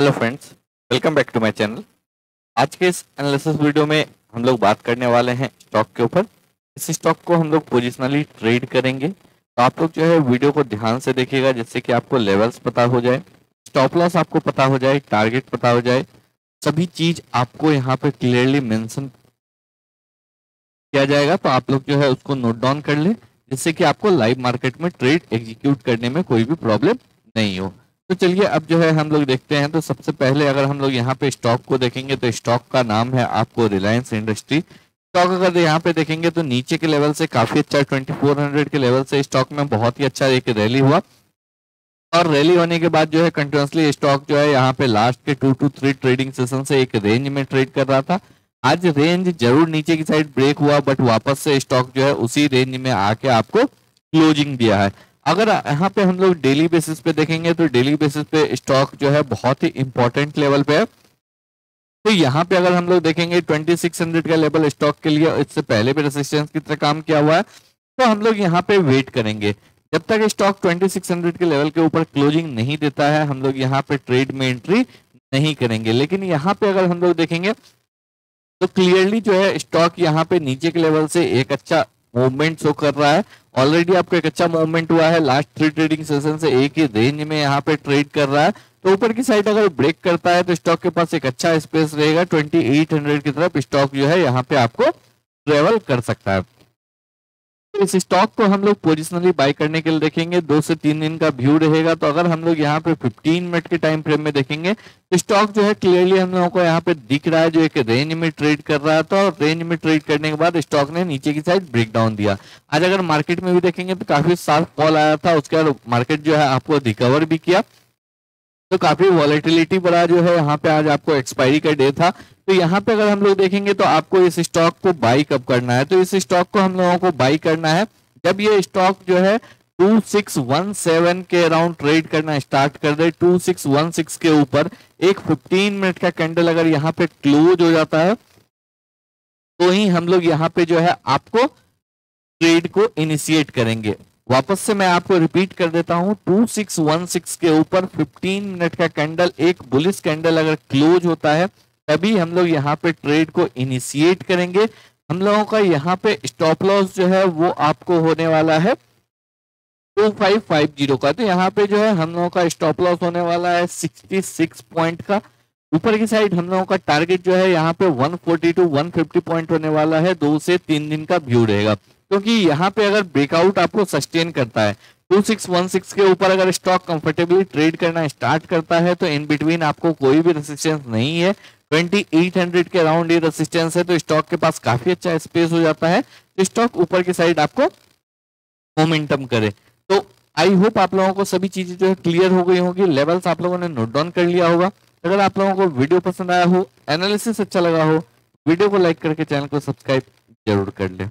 Hello friends, welcome back to my channel. आज के इस एनालिसिस वीडियो में हम लोग बात करने वाले हैं स्टॉक के ऊपर। इस स्टॉक को हम लोग पोजिशनली ट्रेड करेंगे, तो आप लोग जो है वीडियो को ध्यान से देखिएगा, जिससे कि आपको लेवल्स पता हो जाए, स्टॉप लॉस आपको पता हो जाए, टारगेट पता हो जाए। सभी चीज़ आपको यहाँ पर क्लियरली मेंशन किया जाएगा, तो आप लोग जो है उसको नोट डाउन कर लें, जिससे कि आपको लाइव मार्केट में ट्रेड एग्जीक्यूट करने में कोई भी प्रॉब्लम नहीं हो। तो चलिए अब जो है हम लोग देखते हैं। तो सबसे पहले अगर हम लोग यहाँ पे स्टॉक को देखेंगे तो स्टॉक का नाम है आपको रिलायंस इंडस्ट्री। स्टॉक अगर यहाँ पे देखेंगे तो नीचे के लेवल से काफी अच्छा 2400 के लेवल से स्टॉक में बहुत ही अच्छा एक रैली हुआ, और रैली होने के बाद जो है कंटिन्यूसली स्टॉक जो है यहाँ पे लास्ट के 2 to 3 ट्रेडिंग सेशन से एक रेंज में ट्रेड कर रहा था। आज रेंज जरूर नीचे की साइड ब्रेक हुआ, बट वापस से स्टॉक जो है उसी रेंज में आके आपको क्लोजिंग दिया है। अगर यहाँ पे हम लोग डेली बेसिस पे देखेंगे तो डेली बेसिस पे स्टॉक जो है बहुत ही इंपॉर्टेंट लेवल पे है। तो यहाँ पे अगर हम लोग देखेंगे 2600 का लेवल स्टॉक के लिए, इससे पहले भी रेसिस्टेंस की तरह काम किया हुआ है, तो हम लोग यहाँ पे वेट करेंगे जब तक स्टॉक 2600 के लेवल के ऊपर क्लोजिंग नहीं देता है। हम लोग यहाँ पे ट्रेड में एंट्री नहीं करेंगे। लेकिन यहाँ पे अगर हम लोग देखेंगे तो क्लियरली जो है स्टॉक यहाँ पे नीचे के लेवल से एक अच्छा मूवमेंट शो कर रहा है। ऑलरेडी आपको एक अच्छा मूवमेंट हुआ है, लास्ट 3 ट्रेडिंग सेशन से एक ही रेंज में यहाँ पे ट्रेड कर रहा है। तो ऊपर की साइड अगर ब्रेक करता है तो स्टॉक के पास एक अच्छा स्पेस रहेगा, 2800 की तरफ स्टॉक जो है यहाँ पे आपको ट्रेवल कर सकता है। तो इस स्टॉक को हम लोग पोजिशनली बाय करने के लिए देखेंगे, 2 से 3 दिन का व्यू रहेगा। तो अगर हम लोग यहाँ पे 15 मिनट के टाइम फ्रेम में देखेंगे तो स्टॉक जो है क्लियरली हम लोगों को यहाँ पे दिख रहा है जो एक रेंज में ट्रेड कर रहा था, और रेंज में ट्रेड करने के बाद स्टॉक ने नीचे की साइड ब्रेकडाउन दिया। आज अगर मार्केट में भी देखेंगे तो काफी शार्प फॉल आया था, उसके बाद मार्केट जो है आपको रिकवर भी किया, तो काफी वॉलेटिलिटी बड़ा जो है यहाँ पे आज आपको एक्सपायरी का डे था। तो यहाँ पे अगर हम लोग देखेंगे तो आपको इस स्टॉक को बाई कब करना है, तो इस स्टॉक को हम लोगों को बाई करना है जब ये स्टॉक जो है 2617 के अराउंड ट्रेड करना स्टार्ट कर दे। 2616 के ऊपर एक 15 मिनट का कैंडल अगर यहाँ पे क्लोज हो जाता है तो ही हम लोग यहाँ पे जो है आपको ट्रेड को इनिशिएट करेंगे। वापस से मैं आपको रिपीट कर देता हूं, 2616 के ऊपर 15 मिनट का कैंडल, एक बुलिश कैंडल अगर क्लोज होता है तभी हम लोग यहाँ पे ट्रेड को इनिशिएट करेंगे। हम लोगों का यहाँ पे स्टॉप लॉस जो है वो आपको होने वाला है 2550 का। तो यहाँ पे जो है हम लोगों का स्टॉप लॉस होने वाला है 66 पॉइंट का। ऊपर की साइड हम लोगों का टारगेट जो है यहाँ पे 140 टू 150 पॉइंट होने वाला है। 2 से 3 दिन का व्यू रहेगा, क्योंकि यहाँ पे अगर ब्रेकआउट आपको सस्टेन करता है 2616 के ऊपर, अगर स्टॉक कंफर्टेबली ट्रेड करना स्टार्ट करता है तो इन बिटवीन आपको कोई भी रेसिस्टेंस नहीं है। 2800 के अराउंड ये रेसिस्टेंस है, तो स्टॉक के पास काफी अच्छा स्पेस हो जाता है, तो स्टॉक ऊपर की साइड आपको मोमेंटम करे। तो आई होप आप लोगों को सभी चीजें जो है क्लियर हो गई होगी, लेवल्स आप लोगों ने नोट डाउन कर लिया होगा। अगर आप लोगों को वीडियो पसंद आया हो, एनालिसिस अच्छा लगा हो, वीडियो को लाइक करके चैनल को सब्सक्राइब जरूर कर लें।